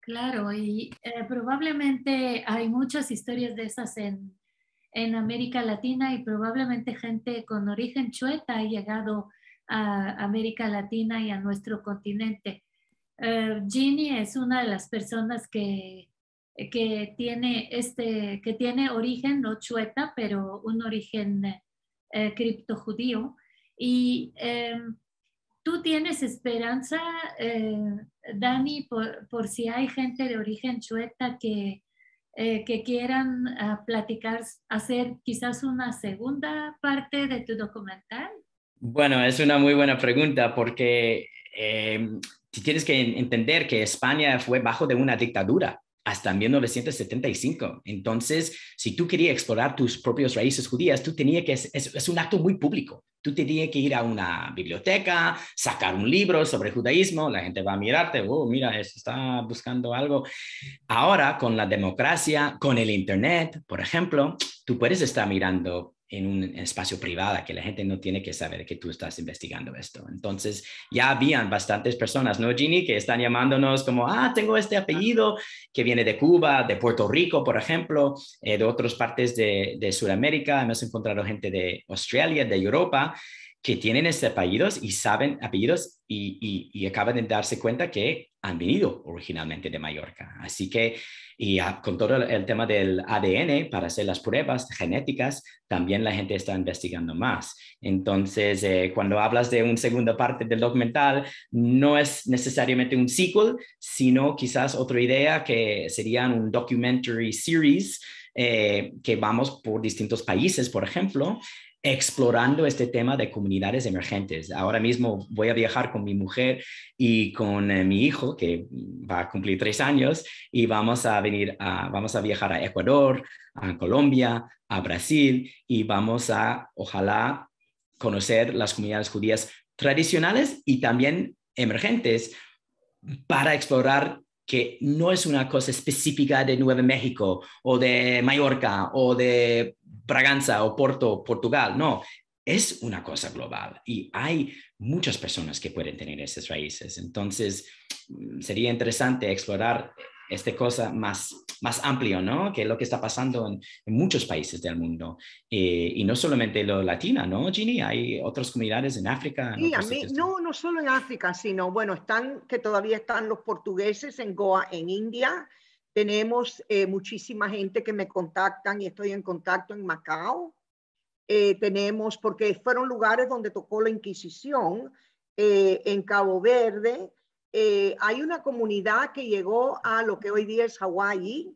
Claro, y eh, probablemente hay muchas historias de esas en, en América Latina y probablemente gente con origen chueta ha llegado a América Latina y a nuestro continente. Uh, Jenny es una de las personas que, que, tiene, este, que tiene origen, no chueta, pero un origen eh, criptojudío. Y eh, tú tienes esperanza, eh, Dani, por, por si hay gente de origen chueta que, eh, que quieran uh, platicar, hacer quizás una segunda parte de tu documental. Bueno, es una muy buena pregunta porque eh, tienes que entender que España fue bajo de una dictadura hasta mil novecientos setenta y cinco. Entonces, si tú querías explorar tus propias raíces judías, tú tenías que, es, es un acto muy público. Tú tenías que ir a una biblioteca, sacar un libro sobre judaísmo, la gente va a mirarte, oh, mira, está buscando algo. Ahora, con la democracia, con el internet, por ejemplo, tú puedes estar mirando en un espacio privado que la gente no tiene que saber que tú estás investigando esto. Entonces ya habían bastantes personas, ¿no, Jenny? Que están llamándonos como, ah, tengo este apellido que viene de Cuba, de Puerto Rico, por ejemplo, eh, de otras partes de, de Sudamérica. Hemos encontrado gente de Australia, de Europa, que tienen estos apellidos y saben apellidos y, y, y acaban de darse cuenta que han venido originalmente de Mallorca. Así que, y a, con todo el tema del A D N, para hacer las pruebas genéticas, también la gente está investigando más. Entonces, eh, cuando hablas de una segunda parte del documental, no es necesariamente un sequel, sino quizás otra idea que sería un documentary series eh, que vamos por distintos países, por ejemplo, explorando este tema de comunidades emergentes. Ahora mismo voy a viajar con mi mujer y con eh, mi hijo, que va a cumplir tres años, y vamos a, venir a, vamos a viajar a Ecuador, a Colombia, a Brasil, y vamos a, ojalá, conocer las comunidades judías tradicionales y también emergentes para explorar que no es una cosa específica de Nuevo México o de Mallorca o de Braganza o Porto, Portugal. No, es una cosa global y hay muchas personas que pueden tener esas raíces. Entonces, sería interesante explorar esta cosa más, más amplio, ¿no? Que es lo que está pasando en, en muchos países del mundo. Eh, y no solamente lo latino, ¿no, Jenny? Hay otras comunidades en África. Sí, a mí, no, no solo en África, sino, bueno, están, que todavía están los portugueses en Goa, en India. Tenemos eh, muchísima gente que me contactan y estoy en contacto en Macao. Eh, tenemos, porque fueron lugares donde tocó la Inquisición, eh, en Cabo Verde. Eh, hay una comunidad que llegó a lo que hoy día es Hawái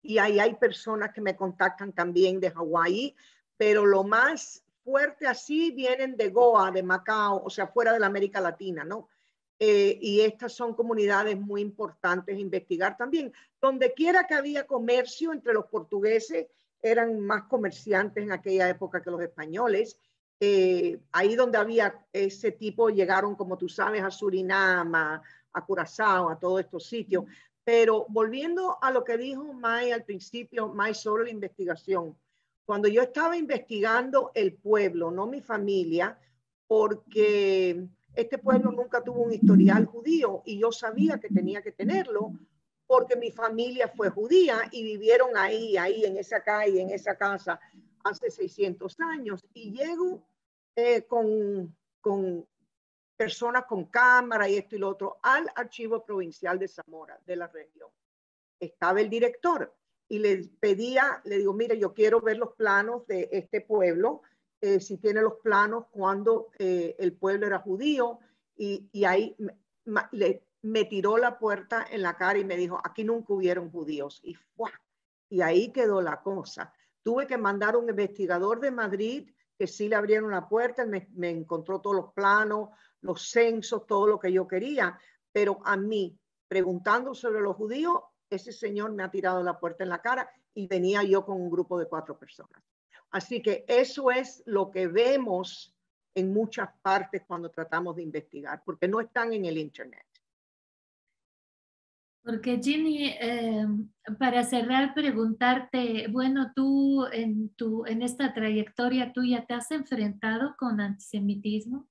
y ahí hay personas que me contactan también de Hawái, pero lo más fuerte así vienen de Goa, de Macao, o sea, fuera de la América Latina, ¿no? Eh, y estas son comunidades muy importantes a investigar también. Donde quiera que había comercio entre los portugueses, eran más comerciantes en aquella época que los españoles. Eh, ahí donde había ese tipo, llegaron, como tú sabes, a Surinam, a, a Curazao, a todos estos sitios. Pero volviendo a lo que dijo May al principio, May, sobre la investigación. Cuando yo estaba investigando el pueblo, no mi familia, porque este pueblo nunca tuvo un historial judío y yo sabía que tenía que tenerlo porque mi familia fue judía y vivieron ahí, ahí en esa calle, en esa casa hace seiscientos años. Y llego eh, con, con personas con cámara y esto y lo otro al Archivo Provincial de Zamora, de la región. Estaba el director y le pedía, le digo, mire, yo quiero ver los planos de este pueblo. Eh, si tiene los planos cuando eh, el pueblo era judío y, y ahí me, le, me tiró la puerta en la cara y me dijo, aquí nunca hubieron judíos. Y, ¡fua! Y ahí quedó la cosa. Tuve que mandar a un investigador de Madrid que sí le abrieron la puerta, me, me encontró todos los planos, los censos, todo lo que yo quería, pero a mí, preguntando sobre los judíos, ese señor me ha tirado la puerta en la cara y venía yo con un grupo de cuatro personas. Así que eso es lo que vemos en muchas partes cuando tratamos de investigar, porque no están en el internet. Porque Jenny, eh, para cerrar, preguntarte, bueno, tú en, tu, en esta trayectoria tuya, ¿te has enfrentado con antisemitismo?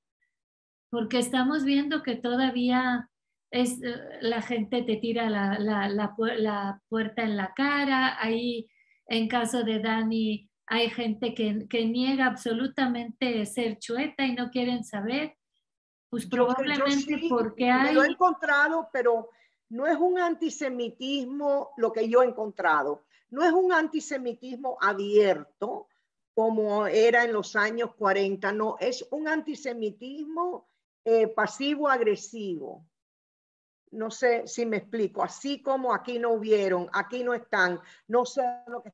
Porque estamos viendo que todavía es, la gente te tira la, la, la, la puerta en la cara, ahí en caso de Dani hay gente que, que niega absolutamente ser chueta y no quieren saber, pues probablemente yo, yo sí, porque hay... Lo he encontrado, pero... No es un antisemitismo lo que yo he encontrado, no es un antisemitismo abierto como era en los años cuarenta, no, es un antisemitismo eh, pasivo-agresivo. No sé si me explico, así como aquí no hubieron, aquí no están, no sé lo que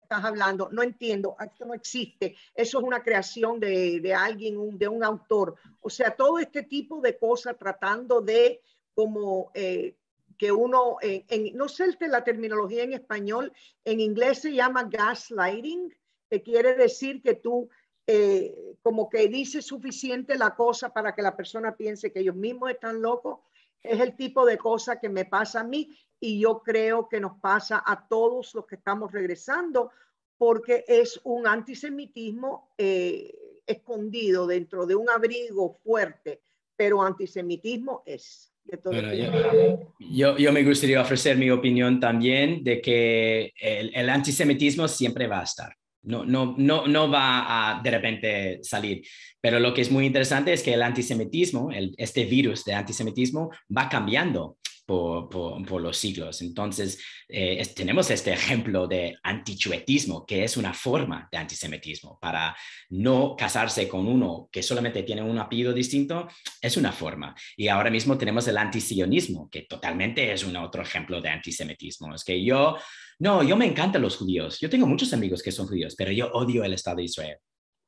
estás hablando, no entiendo, esto no existe, eso es una creación de, de alguien, un, de un autor. O sea, todo este tipo de cosas tratando de como... Eh, que uno, en, en, no sé la terminología en español, en inglés se llama gaslighting, que quiere decir que tú eh, como que dices suficiente la cosa para que la persona piense que ellos mismos están locos. Es el tipo de cosa que me pasa a mí y yo creo que nos pasa a todos los que estamos regresando, porque es un antisemitismo eh, escondido dentro de un abrigo fuerte, pero antisemitismo es. Bueno, yo, yo, yo me gustaría ofrecer mi opinión también de que el, el antisemitismo siempre va a estar, no, no, no, no va a de repente salir, pero lo que es muy interesante es que el antisemitismo, el, este virus de antisemitismo va cambiando por, por, por los siglos. Entonces eh, es, tenemos este ejemplo de antichuetismo, que es una forma de antisemitismo, para no casarse con uno que solamente tiene un apellido distinto, es una forma. Y ahora mismo tenemos el antisionismo, que totalmente es un otro ejemplo de antisemitismo. Es que yo, no, yo me encantan los judíos, yo tengo muchos amigos que son judíos, pero yo odio el Estado de Israel.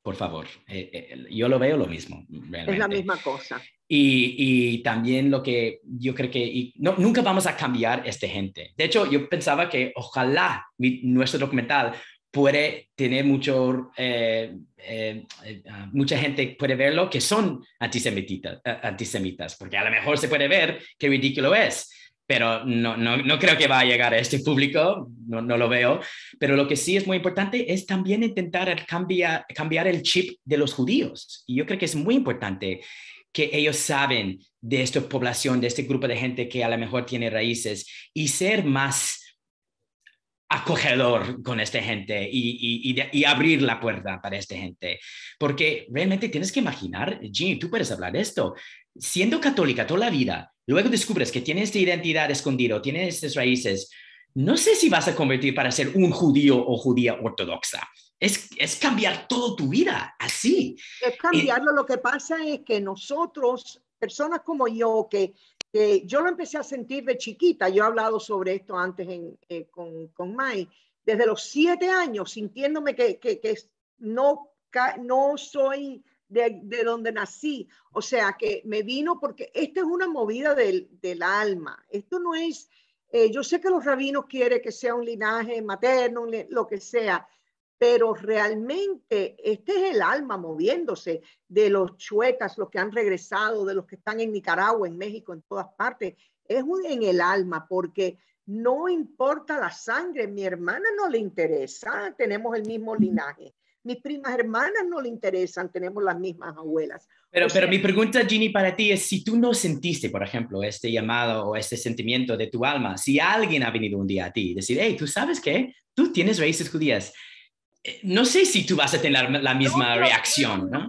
Por favor, eh, eh, yo lo veo lo mismo. Realmente. Es la misma cosa. Y, y también lo que yo creo que y no, nunca vamos a cambiar esta gente. De hecho, yo pensaba que ojalá mi, nuestro documental puede tener mucho, eh, eh, eh, mucha gente puede verlo que son antisemitas, eh, antisemitas, porque a lo mejor se puede ver qué ridículo es. Pero no, no, no creo que va a llegar a este público, no, no lo veo. Pero lo que sí es muy importante es también intentar cambiar, cambiar el chip de los judíos. Y yo creo que es muy importante que ellos saben de esta población, de este grupo de gente que a lo mejor tiene raíces, y ser más acogedor con esta gente y, y, y, de, y abrir la puerta para esta gente. Porque realmente tienes que imaginar, Jean, tú puedes hablar de esto, siendo católica toda la vida, luego descubres que tienes esta identidad escondida, tienes estas raíces, no sé si vas a convertir para ser un judío o judía ortodoxa. Es, es cambiar toda tu vida, así. Es cambiarlo. Eh, lo que pasa es que nosotros, personas como yo, que, que yo lo empecé a sentir de chiquita, yo he hablado sobre esto antes en, eh, con, con Mai, desde los siete años, sintiéndome que, que, que no, no soy... De, de donde nací, o sea que me vino porque esta es una movida del, del alma, esto no es, eh, yo sé que los rabinos quieren que sea un linaje materno, un, lo que sea, pero realmente este es el alma moviéndose de los chuetas, los que han regresado, de los que están en Nicaragua, en México, en todas partes, es un, en el alma, porque no importa la sangre, mi hermana no le interesa, tenemos el mismo linaje. Mis primas hermanas no le interesan, tenemos las mismas abuelas. Pero, o sea, pero mi pregunta, Jenny, para ti es si tú no sentiste, por ejemplo, este llamado o este sentimiento de tu alma, si alguien ha venido un día a ti y decir, hey, ¿tú sabes qué? Tú tienes raíces judías. No sé si tú vas a tener la, la misma no, reacción, ¿no?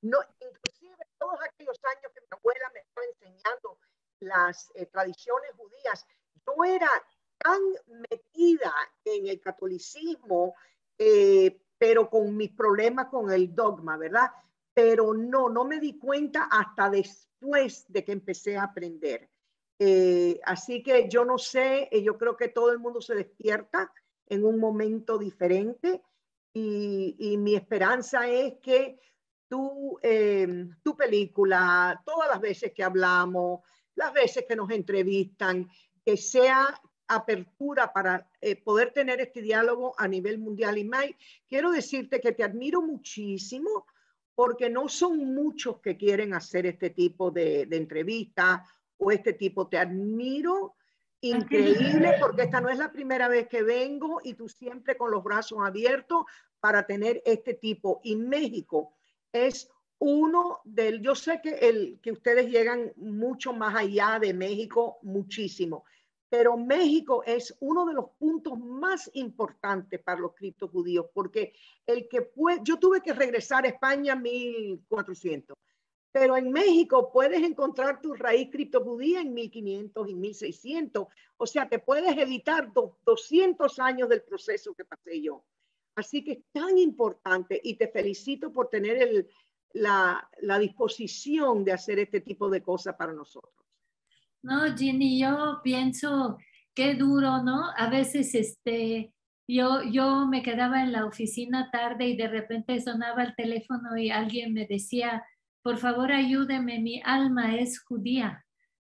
No, inclusive todos aquellos años que mi abuela me estaba enseñando las eh, tradiciones judías, yo era tan metida en el catolicismo, eh, pero con mis problemas con el dogma, ¿verdad? Pero no, no me di cuenta hasta después de que empecé a aprender. Eh, así que yo no sé, yo creo que todo el mundo se despierta en un momento diferente y, y mi esperanza es que tu, eh, tu película, todas las veces que hablamos, las veces que nos entrevistan, que sea apertura para eh, poder tener este diálogo a nivel mundial. Y May, quiero decirte que te admiro muchísimo porque no son muchos que quieren hacer este tipo de, de entrevistas o este tipo. Te admiro, increíble, porque esta no es la primera vez que vengo y tú siempre con los brazos abiertos para tener este tipo. Y México es uno del, yo sé que, el, que ustedes llegan mucho más allá de México, muchísimo, pero México es uno de los puntos más importantes para los criptojudíos, porque el que puede, yo tuve que regresar a España en mil cuatrocientos, pero en México puedes encontrar tu raíz criptojudía en mil quinientos y mil seiscientos, o sea, te puedes evitar doscientos años del proceso que pasé yo. Así que es tan importante y te felicito por tener el... La, la disposición de hacer este tipo de cosas para nosotros. No, Jenny, yo pienso qué duro, ¿no? A veces este, yo, yo me quedaba en la oficina tarde y de repente sonaba el teléfono y alguien me decía, por favor ayúdeme, mi alma es judía,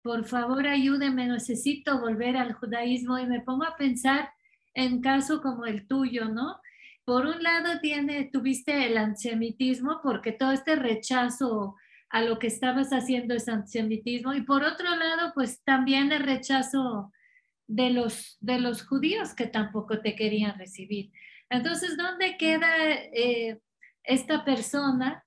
por favor ayúdeme, necesito volver al judaísmo. Y me pongo a pensar en caso como el tuyo, ¿no? Por un lado tiene, tuviste el antisemitismo porque todo este rechazo a lo que estabas haciendo es antisemitismo, y por otro lado pues también el rechazo de los, de los judíos que tampoco te querían recibir. Entonces, ¿dónde queda eh, esta persona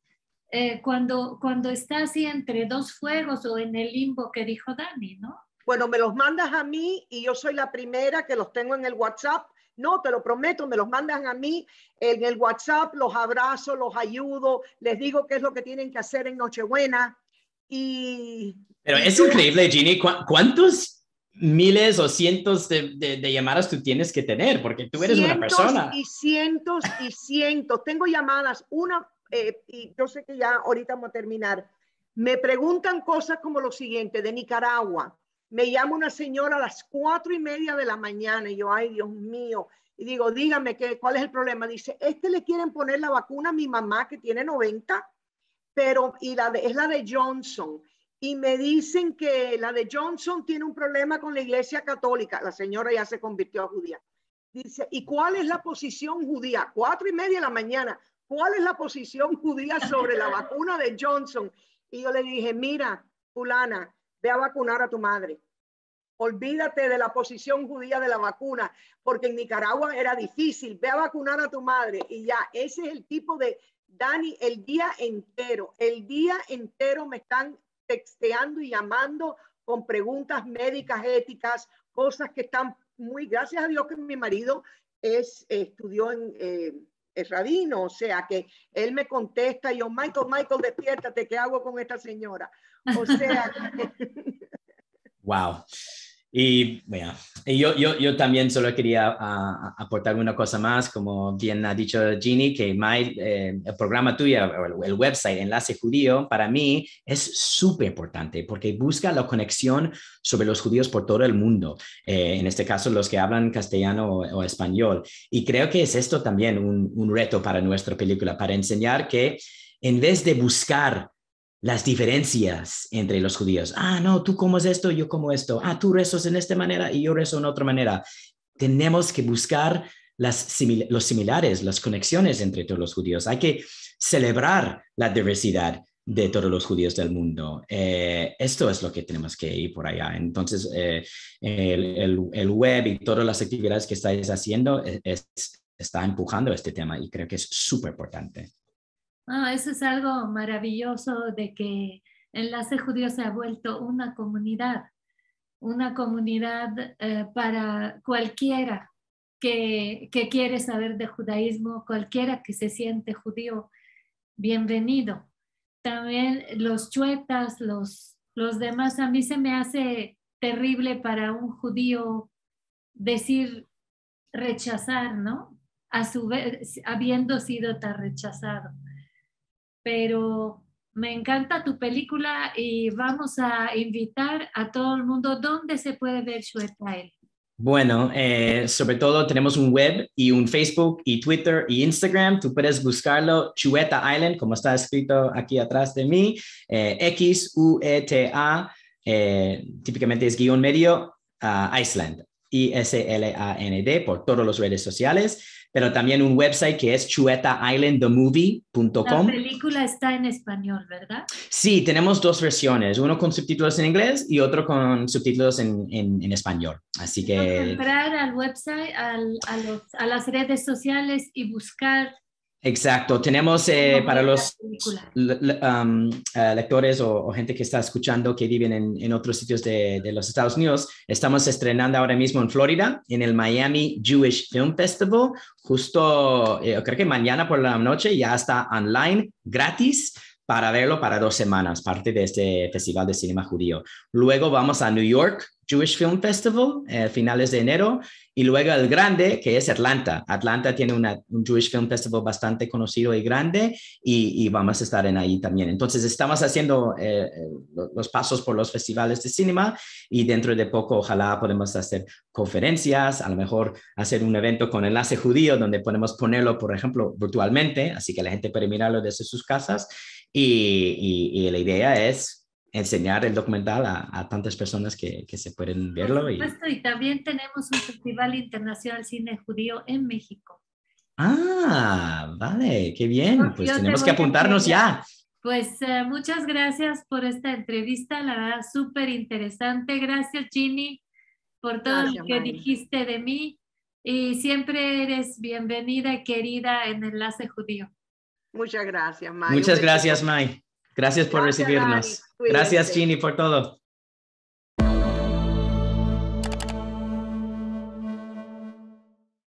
eh, cuando, cuando está así entre dos fuegos o en el limbo que dijo Dani, ¿no? Bueno, me los mandas a mí y yo soy la primera que los tengo en el WhatsApp. No, te lo prometo, me los mandan a mí en el WhatsApp, los abrazo, los ayudo, les digo qué es lo que tienen que hacer en Nochebuena. Y... Pero es increíble, Jenny, ¿cu ¿cuántos miles o cientos de, de, de llamadas tú tienes que tener? Porque tú eres cientos una persona. Y cientos y cientos. Tengo llamadas, una, eh, y yo sé que ya ahorita vamos a terminar. Me preguntan cosas como lo siguiente, de Nicaragua. Me llama una señora a las cuatro y media de la mañana y yo, ay, Dios mío. Y digo, dígame, que, ¿cuál es el problema? Dice, es que le quieren poner la vacuna a mi mamá que tiene noventa, pero y la de, es la de Johnson. Y me dicen que la de Johnson tiene un problema con la Iglesia Católica. La señora ya se convirtió a judía. Dice, ¿y cuál es la posición judía? Cuatro y media de la mañana. ¿Cuál es la posición judía sobre la vacuna de Johnson? Y yo le dije, mira, fulana, ve a vacunar a tu madre. Olvídate de la posición judía de la vacuna, porque en Nicaragua era difícil. Ve a vacunar a tu madre y ya. Ese es el tipo de Dani, el día entero. El día entero me están texteando y llamando con preguntas médicas, éticas, cosas que están muy... Gracias a Dios que mi marido es, eh, estudió en... Eh, es rabino, o sea, que él me contesta y yo, Michael, Michael, despiértate, ¿qué hago con esta señora? O sea... Wow. Y bueno, yo, yo, yo también solo quería uh, aportar una cosa más, como bien ha dicho Jenny, que my, eh, el programa tuyo, el, el website Enlace Judío, para mí es súper importante porque busca la conexión sobre los judíos por todo el mundo, eh, en este caso los que hablan castellano o, o español. Y creo que es esto también un, un reto para nuestra película, para enseñar que en vez de buscar las diferencias entre los judíos. Ah, no, tú comes esto, yo como esto. Ah, tú rezas en esta manera y yo rezo en otra manera. Tenemos que buscar las simil- los similares, las conexiones entre todos los judíos. Hay que celebrar la diversidad de todos los judíos del mundo. Eh, esto es lo que tenemos que ir por allá. Entonces, eh, el, el, el web y todas las actividades que estáis haciendo es, está empujando este tema y creo que es súper importante. No, eso es algo maravilloso de que Enlace Judío se ha vuelto una comunidad, una comunidad eh, para cualquiera que, que quiere saber de judaísmo, cualquiera que se siente judío, bienvenido. También los chuetas, los, los demás, a mí se me hace terrible para un judío decir rechazar, ¿no? A su vez, habiendo sido tan rechazado. Pero me encanta tu película y vamos a invitar a todo el mundo. ¿Dónde se puede ver Xueta? Bueno, eh, sobre todo tenemos un web y un Facebook y Twitter y Instagram. Tú puedes buscarlo, Xueta Island, como está escrito aquí atrás de mí. Eh, X U E T A, eh, típicamente es guión medio, uh, Island. I S L A N D por todas las redes sociales, pero también un website que es chueta island the movie punto com. La película está en español, ¿verdad? Sí, tenemos dos versiones, uno con subtítulos en inglés y otro con subtítulos en, en, en español, así que... Entrar al website, al, a, los, a las redes sociales y buscar... Exacto, tenemos eh, para los um, uh, lectores o, o gente que está escuchando que viven en, en otros sitios de, de los Estados Unidos, estamos estrenando ahora mismo en Florida, en el Miami Jewish Film Festival, justo eh, creo que mañana por la noche ya está online, gratis, para verlo para dos semanas, parte de este Festival de Cinema Judío. Luego vamos a New York Jewish Film Festival, eh, finales de enero, y luego el grande, que es Atlanta. Atlanta tiene una, un Jewish Film Festival bastante conocido y grande, y, y vamos a estar en ahí también. Entonces, estamos haciendo eh, los pasos por los festivales de cinema, y dentro de poco, ojalá podemos hacer conferencias, a lo mejor hacer un evento con Enlace Judío, donde podemos ponerlo, por ejemplo, virtualmente, así que la gente puede mirarlo desde sus casas, y, y, y la idea es... enseñar el documental a, a tantas personas que, que se pueden verlo. Y... y también tenemos un Festival Internacional Cine Judío en México. Ah, vale, qué bien. Pues, pues tenemos que apuntarnos ya. Pues eh, muchas gracias por esta entrevista, la verdad, súper interesante. Gracias, Jenny, por todo gracias, lo que Mari. dijiste de mí. Y siempre eres bienvenida y querida en Enlace Judío. Muchas gracias, Mai. Muchas gracias, Mai. Gracias por gracias, recibirnos. Mari. Gracias, Jenny, por todo.